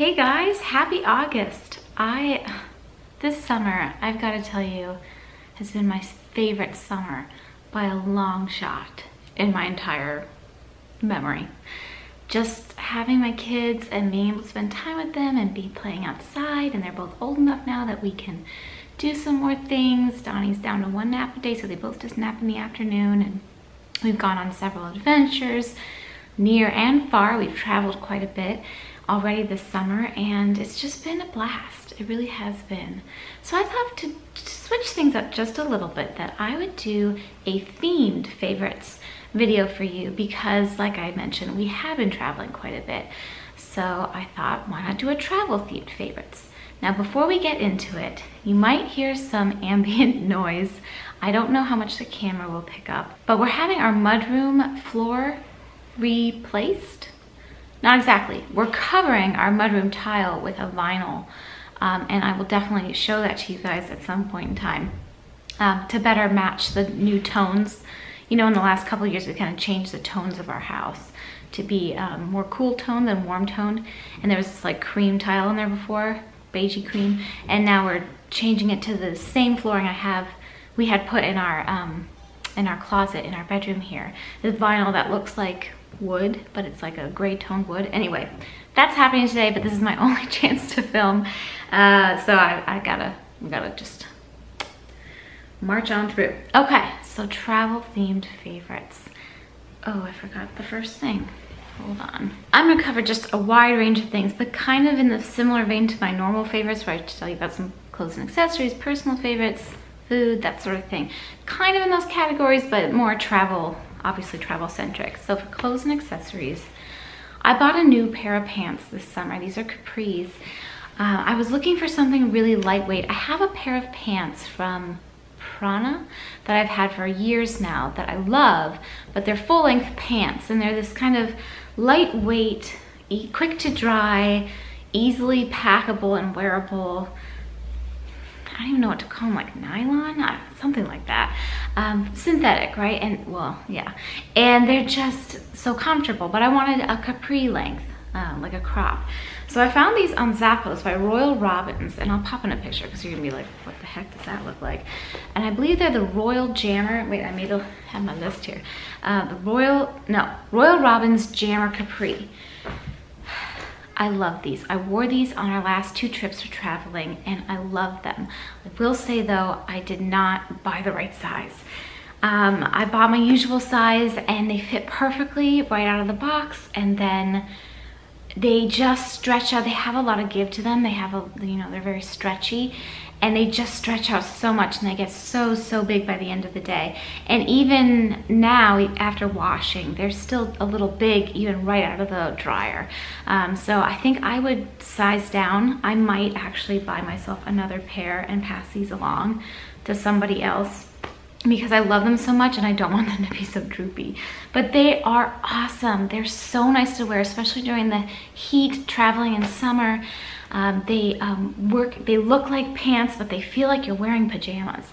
Hey guys, happy August. This summer, I've got to tell you, has been my favorite summer by a long shot in my entire memory. Just having my kids and being able to spend time with them and be playing outside, and they're both old enough now that we can do some more things. Donnie's down to one nap a day, so they both just nap in the afternoon, and we've gone on several adventures near and far. We've traveled quite a bit already this summer, and it's just been a blast. It really has been. So I thought to switch things up just a little bit that I would do a themed favorites video for you, because like I mentioned, we have been traveling quite a bit. So I thought, why not do a travel themed favorites? Now before we get into it, you might hear some ambient noise. I don't know how much the camera will pick up, but we're having our mudroom floor replaced. Not exactly. We're covering our mudroom tile with a vinyl, and I will definitely show that to you guys at some point in time to better match the new tones. You know, in the last couple of years, we kind of changed the tones of our house to be more cool tone than warm tone, and there was this like cream tile in there before, beigey cream, and now we're changing it to the same flooring we had put in our closet in our bedroom here. The vinyl that looks like wood, but it's like a gray toned wood. Anyway, that's happening today, but this is my only chance to film, so I gotta just march on through. Okay, so travel themed favorites. Oh, I forgot the first thing. Hold on. I'm gonna cover just a wide range of things, but kind of in the similar vein to my normal favorites, where I tell you about some clothes and accessories, personal favorites, food, that sort of thing. Kind of in those categories, but more travel, obviously travel centric. So for clothes and accessories, I bought a new pair of pants this summer. These are capris. I was looking for something really lightweight. I have a pair of pants from Prana that I've had for years now that I love, but they're full length pants, and they're this kind of lightweight, quick to dry, easily packable and wearable. I don't even know what to call them, like nylon, something like that. Synthetic, right? And well, yeah. And they're just so comfortable, but I wanted a capri length, like a crop. So I found these on Zappos by Royal Robbins, and I'll pop in a picture because you're gonna be like, what the heck does that look like? And I believe they're the Royal Jammer. Wait, I may have my list here. Royal Robbins Jammer Capri. I love these. I wore these on our last two trips for traveling, and I love them. I will say though, I did not buy the right size. I bought my usual size, and they fit perfectly right out of the box, and then they just stretch out. They have a lot of give to them. They have they're very stretchy, and they just stretch out so much, and they get so big by the end of the day. And even now, after washing, they're still a little big, even right out of the dryer. So I think I would size down. I might actually buy myself another pair and pass these along to somebody else, because I love them so much and I don't want them to be so droopy. But they are awesome. They're so nice to wear, especially during the heat, traveling in summer. They look like pants, but they feel like you're wearing pajamas.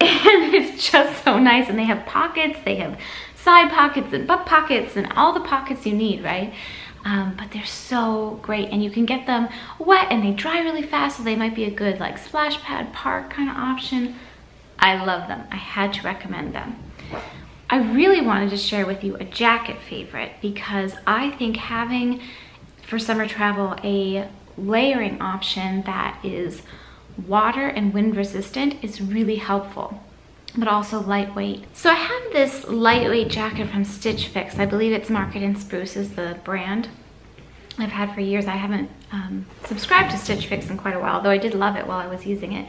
And it's just so nice. And they have pockets, they have side pockets and butt pockets and all the pockets you need, right? But they're so great, and you can get them wet and they dry really fast, so they might be a good like splash pad park kind of option. I love them. I had to recommend them. I really wanted to share with you a jacket favorite, because I think having, for summer travel, a layering option that is water and wind resistant is really helpful, but also lightweight. So I have this lightweight jacket from Stitch Fix. I believe it's Market and Spruce is the brand. I've had for years. I haven't subscribed to Stitch Fix in quite a while, though I did love it while I was using it.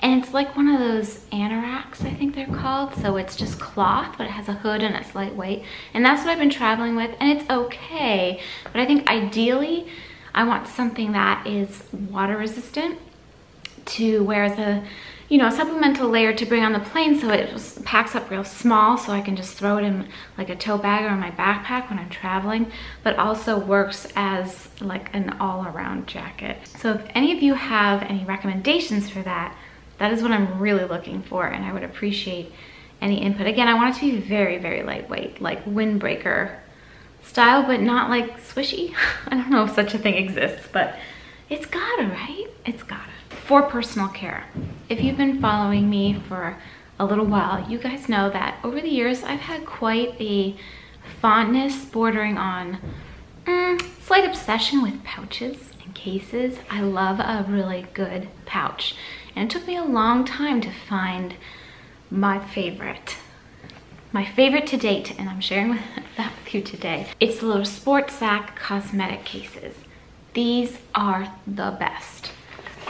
And it's like one of those anoraks, I think they're called. So it's just cloth, but it has a hood and it's lightweight. And that's what I've been traveling with, and it's okay. But I think ideally, I want something that is water resistant to wear as a, you know, a supplemental layer to bring on the plane, so it just packs up real small, so I can just throw it in like a tote bag or in my backpack when I'm traveling, but also works as like an all-around jacket. So if any of you have any recommendations for that, that is what I'm really looking for, and I would appreciate any input. Again, I want it to be very, very lightweight, like windbreaker style, but not like swishy. I don't know if such a thing exists, but It's gotta, right? It's gotta. For personal care. If you've been following me for a little while, you guys know that over the years, I've had quite a fondness bordering on slight obsession with pouches and cases. I love a really good pouch. And it took me a long time to find my favorite to date, and I'm sharing that with you today. It's the LeSportsac cosmetic cases. These are the best.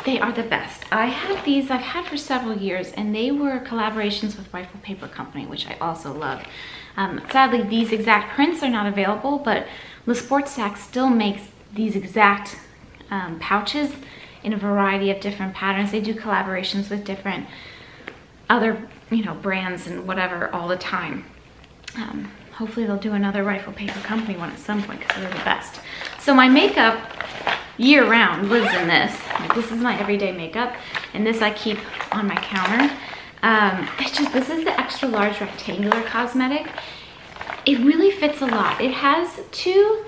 They are the best. I have these, I've had for several years, and they were collaborations with Rifle Paper Company, which I also love. Sadly, these exact prints are not available, but LeSportsac still makes these exact pouches in a variety of different patterns. They do collaborations with different other, you know, brands and whatever all the time. Hopefully they'll do another Rifle Paper Company one at some point because they're the best. So my makeup year round lives in this. Like, this is my everyday makeup, and this I keep on my counter. This is the extra large rectangular cosmetic. It really fits a lot. It has two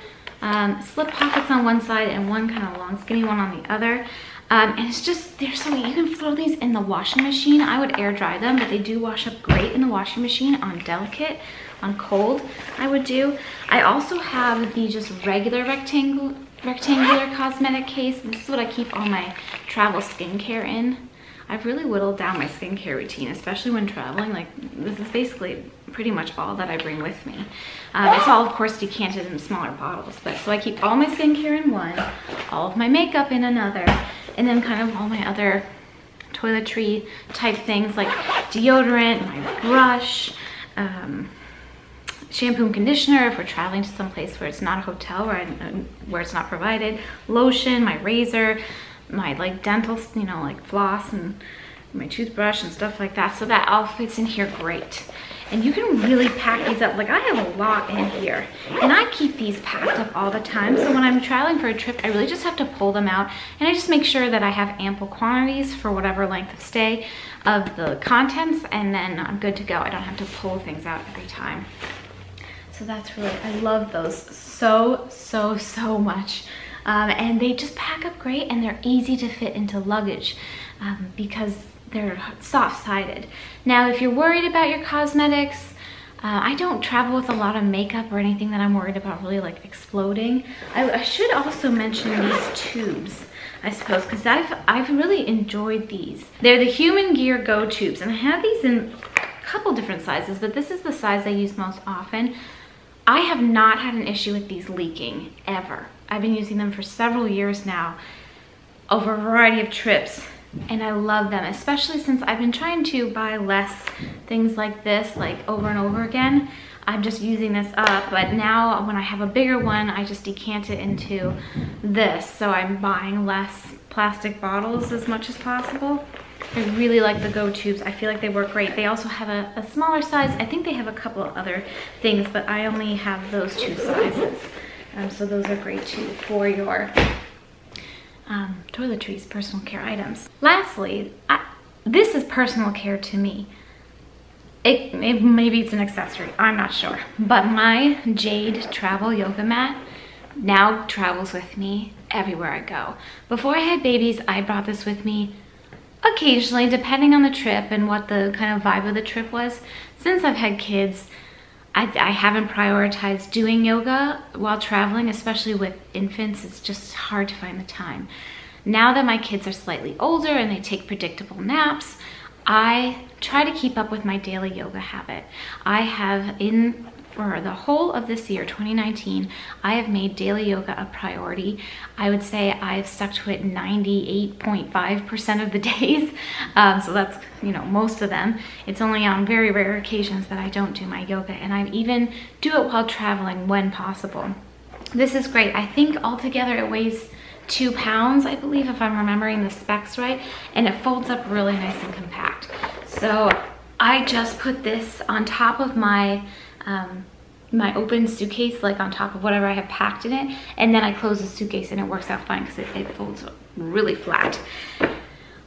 slip pockets on one side and one kind of long skinny one on the other. And it's just, they're so, you can throw these in the washing machine. I would air dry them, but they do wash up great in the washing machine on delicate, on cold, I would do. I also have the just regular rectangular cosmetic case. This is what I keep all my travel skincare in. I've really whittled down my skincare routine, especially when traveling. Like, this is basically pretty much all that I bring with me. It's all, of course, decanted in smaller bottles, but so I keep all my skincare in one, all of my makeup in another, and then kind of all my other toiletry type things like deodorant, my brush, shampoo and conditioner if we're traveling to some place where it's not a hotel, where it's not provided, lotion, my razor, my like dental, you know, like floss and my toothbrush and stuff like that. So that all fits in here great. And you can really pack these up. Like, I have a lot in here, and I keep these packed up all the time. So when I'm traveling for a trip, I really just have to pull them out, and I just make sure that I have ample quantities for whatever length of stay of the contents, and then I'm good to go. I don't have to pull things out every time. So that's really, I love those so, so, so much. And they just pack up great, and they're easy to fit into luggage because they're soft-sided. Now, if you're worried about your cosmetics, I don't travel with a lot of makeup or anything that I'm worried about really like exploding. I should also mention these tubes, I suppose, because I've really enjoyed these. They're the Human Gear GoToobs, and I have these in a couple different sizes, but this is the size I use most often. I have not had an issue with these leaking, ever. I've been using them for several years now over a variety of trips. And I love them, especially since I've been trying to buy less things like this, like over and over again. I'm just using this up, but now when I have a bigger one, I just decant it into this. So I'm buying less plastic bottles as much as possible. I really like the GoToobs. I feel like they work great. They also have a smaller size. I think they have a couple of other things, but I only have those two sizes. So those are great too for your toiletries, personal care items. Lastly, this is personal care to me. Maybe it's an accessory, I'm not sure. But my Jade travel yoga mat now travels with me everywhere I go. Before I had babies, I brought this with me occasionally, depending on the trip and what the kind of vibe of the trip was. Since I've had kids, I haven't prioritized doing yoga while traveling, especially with infants. It's just hard to find the time. Now that my kids are slightly older and they take predictable naps, I try to keep up with my daily yoga habit. I have for the whole of this year, 2019, I have made daily yoga a priority. I would say I've stuck to it 98.5% of the days. So that's, you know, most of them. It's only on very rare occasions that I don't do my yoga, and I even do it while traveling when possible. This is great. I think altogether it weighs 2 pounds, I believe, if I'm remembering the specs right, and it folds up really nice and compact. So I just put this on top of my open suitcase, like on top of whatever I have packed in it, and then I close the suitcase, and it works out fine because it folds really flat.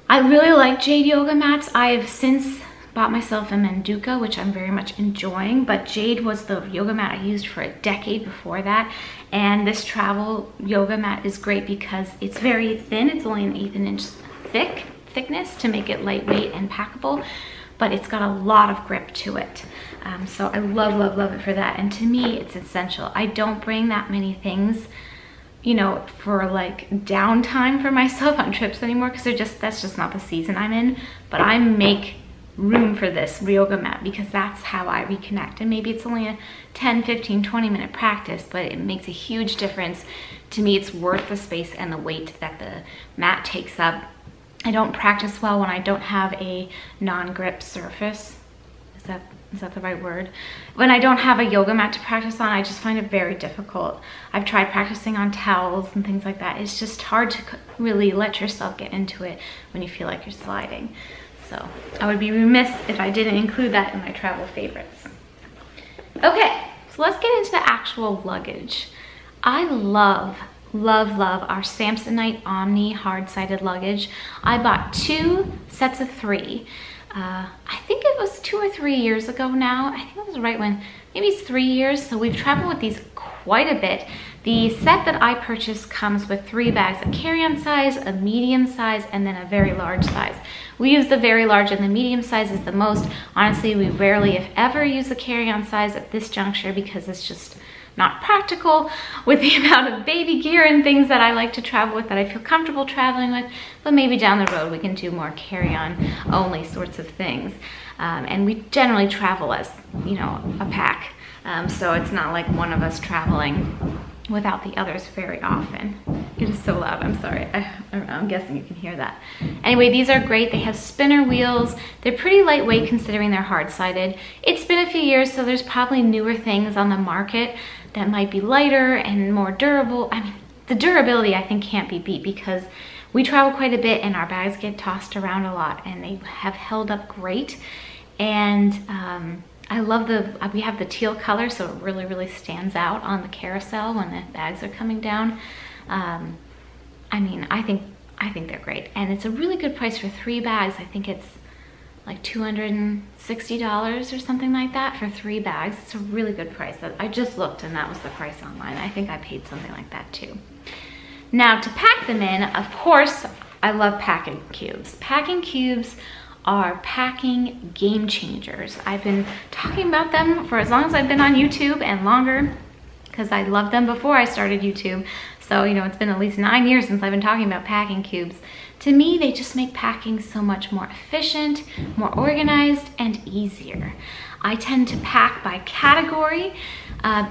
I really like Jade yoga mats. I have since Bought myself a Manduka, which I'm very much enjoying, but Jade was the yoga mat I used for a decade before that. And this travel yoga mat is great because it's very thin. It's only an 1/8 inch thickness to make it lightweight and packable, but it's got a lot of grip to it. So I love it for that. And to me, it's essential. I don't bring that many things, you know, for like downtime for myself on trips anymore, because they're just, that's just not the season I'm in. But I make room for this yoga mat because that's how I reconnect. And maybe it's only a 10, 15, 20 minute practice, but it makes a huge difference. To me, it's worth the space and the weight that the mat takes up. I don't practice well when I don't have a non-grip surface. Is that the right word? When I don't have a yoga mat to practice on, I just find it very difficult. I've tried practicing on towels and things like that. It's just hard to really let yourself get into it when you feel like you're sliding. So I would be remiss if I didn't include that in my travel favorites. Okay, so let's get into the actual luggage. I love our Samsonite Omni hard-sided luggage. I bought 2 sets of 3. I think it was 2 or 3 years ago now. I think it was right when, maybe it's 3 years. So we've traveled with these quite a bit. The set that I purchased comes with 3 bags, a carry-on size, a medium size, and then a very large size. We use the very large and the medium size is the most. Honestly, we rarely, if ever, use the carry-on size at this juncture because it's just not practical with the amount of baby gear and things that I like to travel with that I feel comfortable traveling with, but maybe down the road we can do more carry-on only sorts of things. And we generally travel as, you know, a pack. So it's not like one of us traveling without the others very often. It is so loud, I'm sorry. I'm guessing you can hear that. Anyway, these are great. They have spinner wheels. They're pretty lightweight considering they're hard-sided. It's been a few years, so there's probably newer things on the market that might be lighter and more durable. I mean, the durability I think can't be beat because we travel quite a bit and our bags get tossed around a lot and they have held up great. And I love we have the teal color, so it really stands out on the carousel when the bags are coming down. I mean, I think they're great. And it's a really good price for 3 bags. I think it's like $260 or something like that for 3 bags. It's a really good price. I just looked and that was the price online. I think I paid something like that too. Now to pack them in, of course, I love packing cubes. Packing cubes are packing game changers. I've been talking about them for as long as I've been on YouTube and longer because I loved them before I started YouTube. So, you know, it's been at least 9 years since I've been talking about packing cubes. To me, they just make packing so much more efficient, more organized, and easier. I tend to pack by category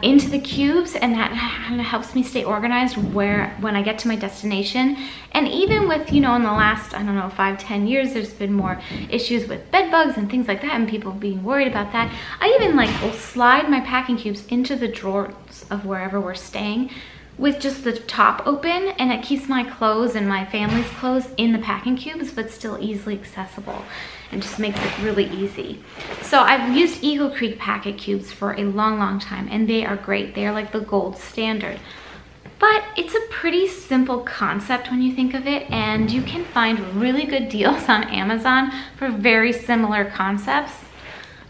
into the cubes, and that helps me stay organized when I get to my destination. And even with, you know, in the last, I don't know, 5, 10 years, there's been more issues with bed bugs and things like that, and people being worried about that. I even like will slide my packing cubes into the drawers of wherever we're staying, with just the top open, and it keeps my clothes and my family's clothes in the packing cubes but still easily accessible and just makes it really easy. So I've used Eagle Creek packet cubes for a long time and they are great. They are like the gold standard. But it's a pretty simple concept when you think of it, and you can find really good deals on Amazon for very similar concepts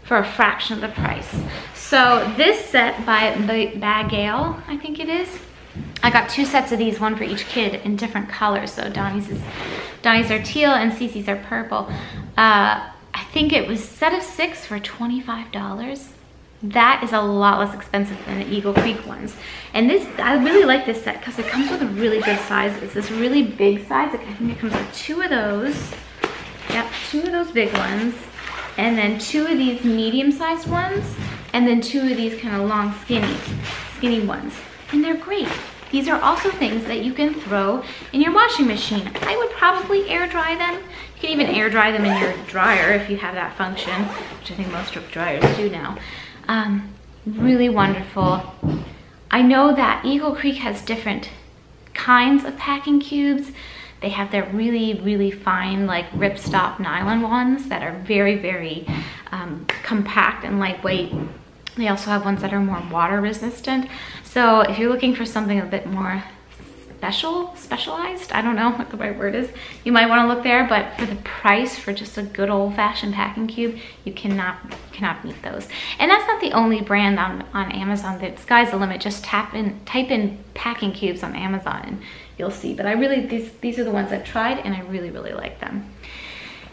for a fraction of the price. So this set by Bagail, I think it is, I got 2 sets of these, one for each kid in different colors. So Donnie's are teal and Cece's are purple. I think it was set of 6 for $25. That is a lot less expensive than the Eagle Creek ones. And this, I really like this set because it comes with a really good size. It's this really big size. I think it comes with 2 of those. Yep, 2 of those big ones. And then 2 of these medium-sized ones. And then 2 of these kind of long, skinny ones. And they're great. These are also things that you can throw in your washing machine. I would probably air dry them. You can even air dry them in your dryer if you have that function, which I think most dryers do now. Really wonderful. I know that Eagle Creek has different kinds of packing cubes. They have their really fine, like ripstop nylon ones that are very compact and lightweight. They also have ones that are more water resistant. So if you're looking for something a bit more specialized, I don't know what the right word is. You might want to look there, but for the price for just a good old-fashioned packing cube, you cannot beat those. And that's not the only brand on Amazon. The sky's the limit. Just type in packing cubes on Amazon and you'll see. But I really, these are the ones I've tried and I really like them.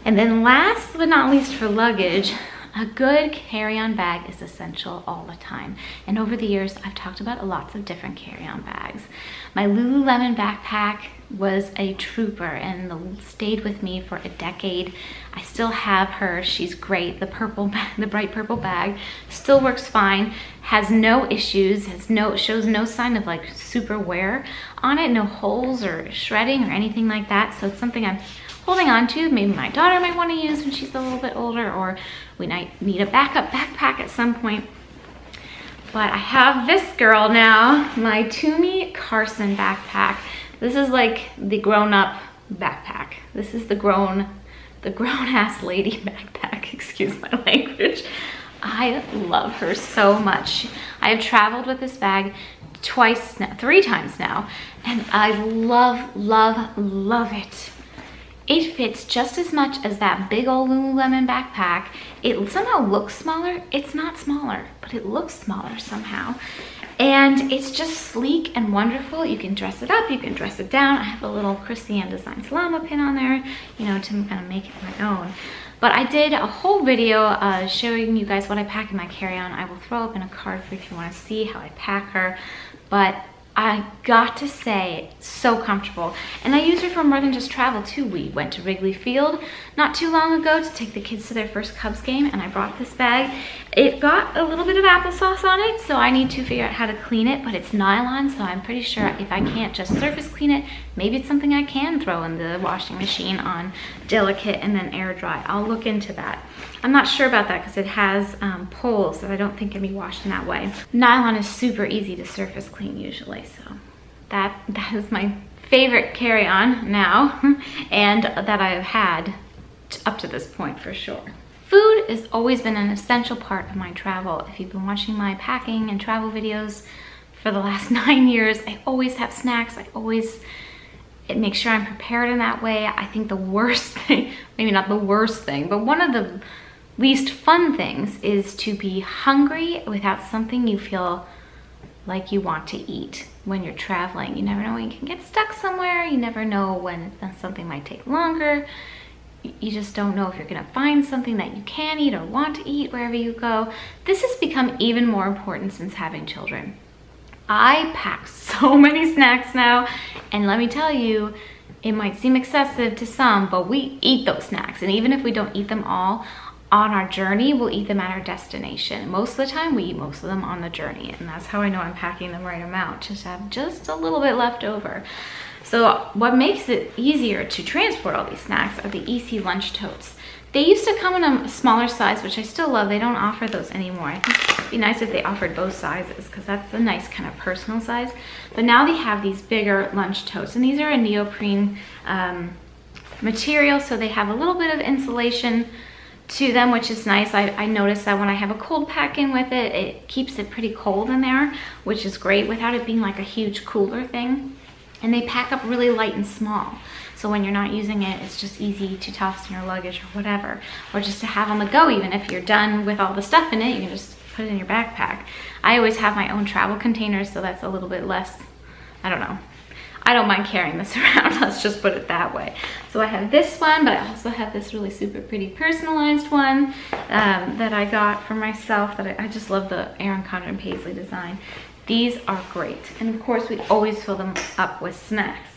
And then last but not least for luggage, a good carry-on bag is essential all the time. And over the years, I've talked about lots of different carry-on bags. My Lululemon backpack was a trooper and stayed with me for a decade. I still have her, she's great. The bright purple bag still works fine, has no issues, shows no sign of like super wear on it, no holes or shredding or anything like that. So it's something I'm holding on to, maybe my daughter might want to use when she's a little bit older, or we might need a backup backpack at some point. But I have this girl now, my Tumi Carson backpack. This is like the grown-up backpack. This is the grown-ass lady backpack, excuse my language. I love her so much. I have traveled with this bag three times now, and I love it. It fits just as much as that big old Lululemon backpack. It somehow looks smaller. It's not smaller, but it looks smaller somehow. And it's just sleek and wonderful. You can dress it up, you can dress it down. I have a little Christiane Designs llama pin on there, you know, to kind of make it my own. But I did a whole video showing you guys what I pack in my carry-on. I will throw up in a card for you if you want to see how I pack her. But I got to say, so comfortable. And I use her for more than just travel too. We went to Wrigley Field not too long ago to take the kids to their first Cubs game, and I brought this bag. It got a little bit of applesauce on it, so I need to figure out how to clean it, but it's nylon, so I'm pretty sure if I can't just surface clean it, maybe it's something I can throw in the washing machine on delicate and then air dry. I'll look into that. I'm not sure about that because it has poles that I don't think can be washed in that way. Nylon is super easy to surface clean usually, so that is my favorite carry-on now and that I've had up to this point for sure. Food has always been an essential part of my travel. If you've been watching my packing and travel videos for the last 9 years, I always have snacks. I always make sure I'm prepared in that way. I think the worst thing, maybe not the worst thing, but one of the least fun things is to be hungry without something you feel like you want to eat when you're traveling. You never know when you can get stuck somewhere. You never know when something might take longer. You just don't know if you're gonna find something that you can eat or want to eat wherever you go. This has become even more important since having children. I pack so many snacks now, and let me tell you, it might seem excessive to some, but we eat those snacks. And even if we don't eat them all on our journey, we'll eat them at our destination. Most of the time, we eat most of them on the journey, and that's how I know I'm packing the right amount, just have just a little bit left over. So what makes it easier to transport all these snacks are the Easy Lunch Totes. They used to come in a smaller size, which I still love. They don't offer those anymore. I think it'd be nice if they offered both sizes because that's a nice kind of personal size. But now they have these bigger lunch totes, and these are a neoprene material, so they have a little bit of insulation to them, which is nice. I noticed that when I have a cold pack in with it, it keeps it pretty cold in there, which is great without it being like a huge cooler thing. And they pack up really light and small. So when you're not using it, it's just easy to toss in your luggage or whatever, or just to have on the go. Even if you're done with all the stuff in it, you can just put it in your backpack. I always have my own travel containers, so that's a little bit less, I don't know. I don't mind carrying this around, let's just put it that way. So I have this one, but I also have this really super pretty personalized one that I got for myself, that I just love the Erin Condren Paisley design. These are great. And of course, we always fill them up with snacks.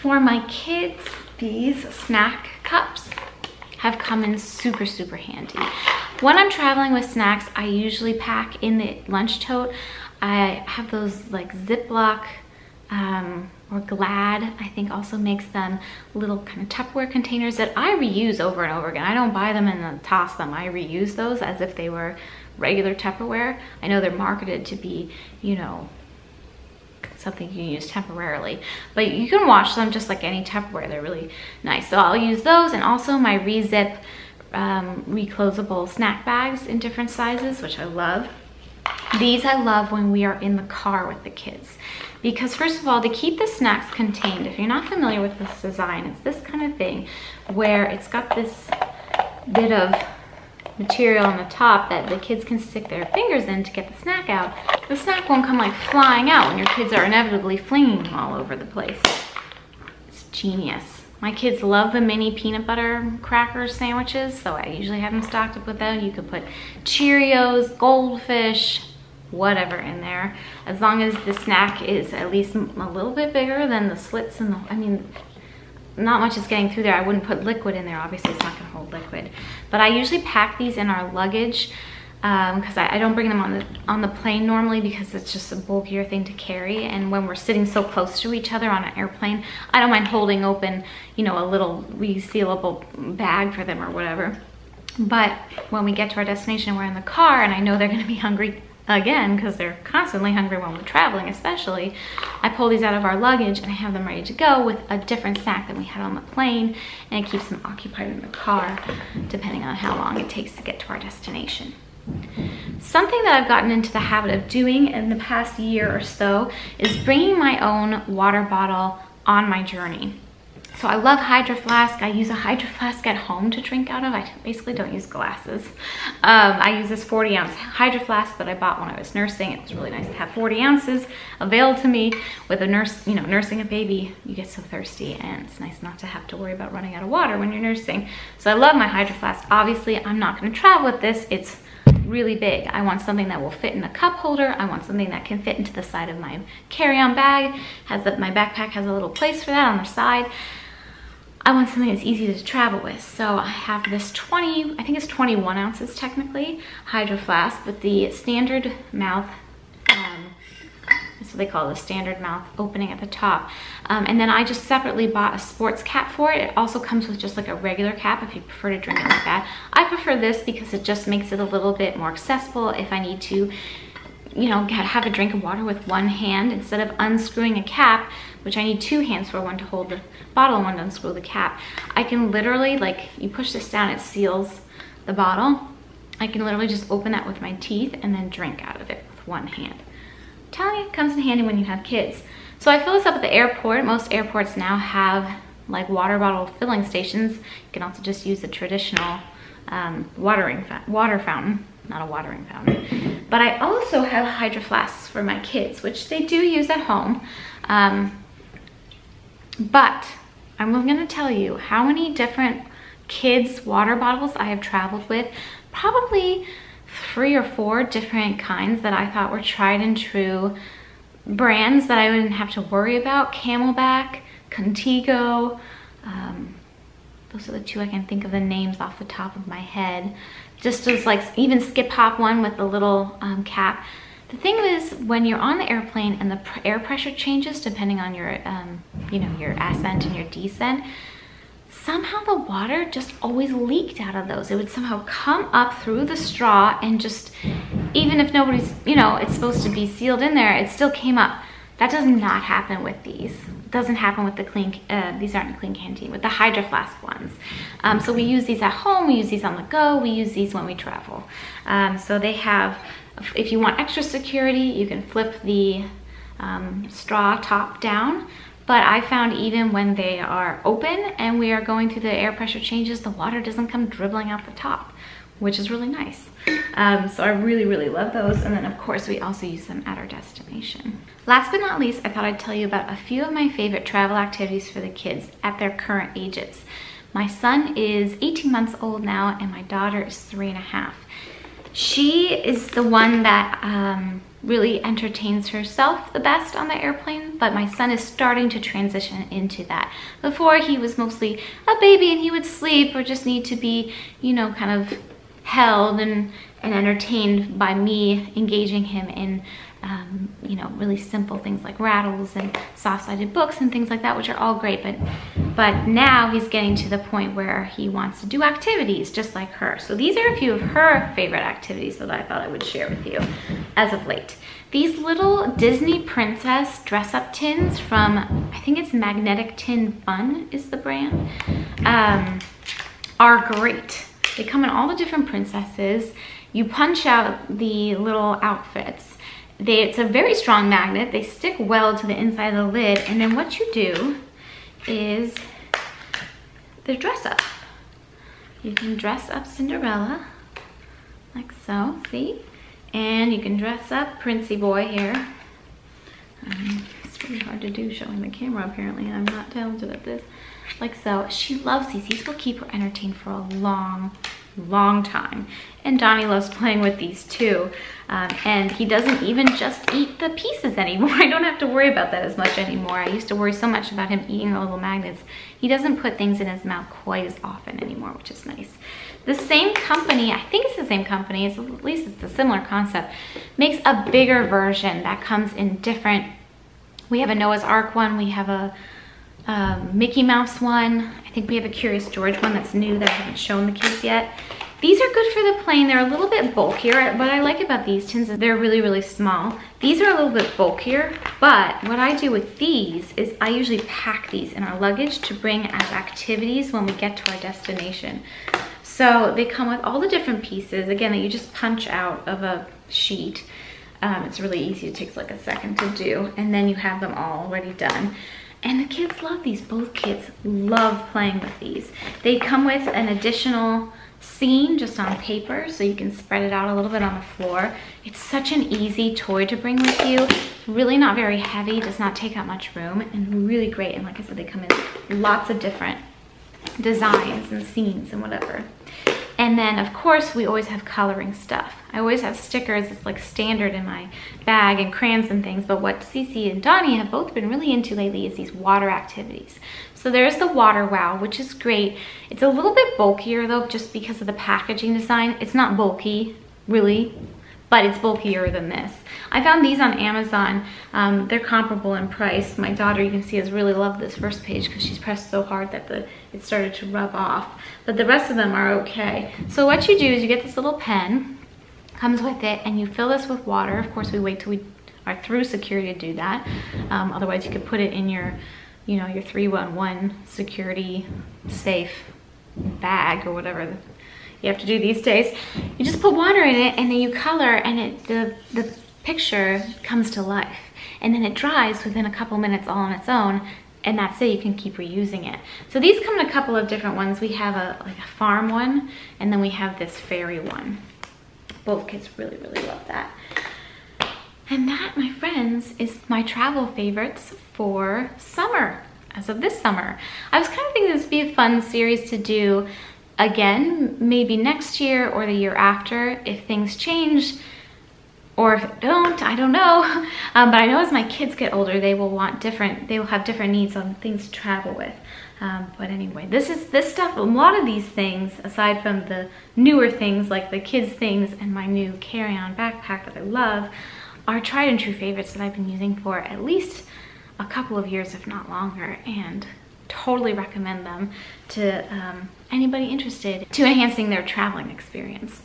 For my kids, these snack cups have come in super handy. When I'm traveling with snacks, I usually pack in the lunch tote. I have those like Ziploc or Glad, I think also makes them little kind of Tupperware containers that I reuse over and over again. I don't buy them and then toss them. I reuse those as if they were regular Tupperware. I know they're marketed to be, you know, something you use temporarily, but you can wash them just like any Tupperware. They're really nice. So I'll use those, and also my ReZip reclosable snack bags in different sizes, which I love. These I love when we are in the car with the kids, because first of all, to keep the snacks contained, if you're not familiar with this design, it's this kind of thing where it's got this bit of material on the top that the kids can stick their fingers in to get the snack out. The snack won't come like flying out when your kids are inevitably flinging them all over the place. It's genius. My kids love the mini peanut butter cracker sandwiches, so I usually have them stocked up with them. You could put Cheerios, Goldfish, whatever in there, as long as the snack is at least a little bit bigger than the slits and the, I mean, not much is getting through there. I wouldn't put liquid in there. Obviously, it's not going to hold liquid. But I usually pack these in our luggage because I don't bring them on the plane normally, because it's just a bulkier thing to carry. And when we're sitting so close to each other on an airplane, I don't mind holding open, you know, a little resealable bag for them or whatever. But when we get to our destination, we're in the car, and I know they're going to be hungry again, because they're constantly hungry when we're traveling especially, I pull these out of our luggage and I have them ready to go with a different snack than we had on the plane, and it keeps them occupied in the car depending on how long it takes to get to our destination. Something that I've gotten into the habit of doing in the past year or so is bringing my own water bottle on my journey. So I love Hydro Flask. I use a Hydro Flask at home to drink out of. I basically don't use glasses. I use this 40-ounce Hydro Flask that I bought when I was nursing. It was really nice to have 40 ounces available to me. With a nurse, you know, nursing a baby, you get so thirsty, and it's nice not to have to worry about running out of water when you're nursing. So I love my Hydro Flask. Obviously, I'm not going to travel with this. It's really big. I want something that will fit in a cup holder. I want something that can fit into the side of my carry-on bag. My backpack has a little place for that on the side. I want something that's easy to travel with. So I have this 20, I think it's 21 ounces technically, Hydro Flask with the standard mouth, that's what they call it, the standard mouth opening at the top. And then I just separately bought a sports cap for it. It also comes with just like a regular cap if you prefer to drink it like that. I prefer this because it just makes it a little bit more accessible if I need to, you know, have a drink of water with one hand instead of unscrewing a cap, which I need two hands for, one to hold the bottle and one to unscrew the cap. I can literally, like, you push this down, it seals the bottle. I can literally just open that with my teeth and then drink out of it with one hand. I'm telling you, it comes in handy when you have kids. So I fill this up at the airport. Most airports now have like water bottle filling stations. You can also just use the traditional water fountain. Not a watering fountain. But I also have Hydro Flasks for my kids, which they do use at home. But I'm going to tell you how many different kids' water bottles I have traveled with. Probably 3 or 4 different kinds that I thought were tried and true brands that I wouldn't have to worry about. Camelback, Contigo. Those are the two I can think of the names off the top of my head. Just as like even Skip Hop one with the little cap. The thing is, when you're on the airplane and the air pressure changes depending on your, you know, your ascent and your descent, somehow the water just always leaked out of those. It would somehow come up through the straw and just, even if nobody's, you know, it's supposed to be sealed in there, it still came up. That does not happen with these. It doesn't happen with the clean, these aren't clean canteen, with the Hydro Flask ones. So we use these at home, we use these on the go, we use these when we travel. So they have, if you want extra security, you can flip the straw top down. But I found even when they are open and we are going through the air pressure changes, the water doesn't come dribbling out the top, which is really nice. So I really, really love those. And then of course we also use them at our destination. Last but not least, I thought I'd tell you about a few of my favorite travel activities for the kids at their current ages. My son is 18 months old now and my daughter is 3.5. She is the one that really entertains herself the best on the airplane, but my son is starting to transition into that. Before, he was mostly a baby and he would sleep or just need to be, you know, kind of held and entertained by me engaging him in you know, really simple things like rattles and soft-sided books and things like that, which are all great, but now he's getting to the point where he wants to do activities just like her. So these are a few of her favorite activities that I thought I would share with you as of late. These little Disney princess dress-up tins from, I think it's Magnetic Tin Fun is the brand, are great. They come in all the different princesses. you punch out the little outfits. It's a very strong magnet. They stick well to the inside of the lid. And then what you do is the dress up. You can dress up Cinderella, like so, see? And you can dress up Princey Boy here. It's really hard to do showing the camera apparently, and I'm not talented at this. Like so, she loves these. These will keep her entertained for a long time. And Donnie loves playing with these too. And he doesn't even just eat the pieces anymore. I don't have to worry about that as much anymore. I used to worry so much about him eating the little magnets. He doesn't put things in his mouth quite as often anymore, which is nice. The same company, I think it's the same company, it's, at least it's a similar concept, makes a bigger version that comes in different, we have a Noah's Ark one, we have a Mickey Mouse one, I think we have a Curious George one that's new that I haven't shown the kids yet. These are good for the plane. They're a little bit bulkier. What I like about these tins is they're really, really small. These are a little bit bulkier, but what I do with these is I usually pack these in our luggage to bring as activities when we get to our destination. So they come with all the different pieces, again, that you just punch out of a sheet. It's really easy, it takes like a second to do, and then you have them all already done. And the kids love these, both kids love playing with these. They come with an additional scene just on paper, so you can spread it out a little bit on the floor. It's such an easy toy to bring with you. It's really not very heavy, does not take up much room, and really great, and like I said, they come in lots of different designs and scenes and whatever. And then of course we always have coloring stuff. I always have stickers, it's like standard in my bag, and crayons and things, but what Cece and Donnie have both been really into lately is these water activities. So there's the Water Wow, which is great. It's a little bit bulkier though, just because of the packaging design. It's not bulky, really, but it's bulkier than this. I found these on Amazon. They're comparable in price. My daughter, you can see, has really loved this first page because she's pressed so hard that it started to rub off. But the rest of them are okay. So what you do is you get this little pen, comes with it, and you fill this with water. Of course, we wait till we are through security to do that. Otherwise, you could put it in your, you know, your 311 security safe bag or whatever you have to do these days. You just put water in it and then you color, and the picture comes to life, and then it dries within a couple minutes all on its own, and that's it. You can keep reusing it. So these come in a couple of different ones. We have like a farm one, and then we have this fairy one. Both kids really, really love that. And that, my friends, is my travel favorites for summer, as of this summer. I was kind of thinking this would be a fun series to do again, maybe next year or the year after, if things change, or if it don't, I don't know. But I know as my kids get older, they will want different, they will have different needs on things to travel with. But anyway, this stuff, a lot of these things, aside from the newer things like the kids things and my new carry-on backpack that I love, are tried and true favorites that I've been using for at least a couple of years, if not longer, and totally recommend them to anybody interested to enhancing their traveling experience,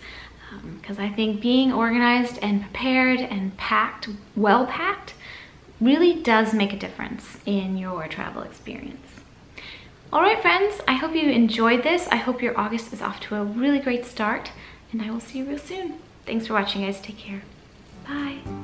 because I think being organized and prepared and packed, well packed, really does make a difference in your travel experience. All right, friends, I hope you enjoyed this. I hope your August is off to a really great start, and I will see you real soon. Thanks for watching, guys. Take care. Bye.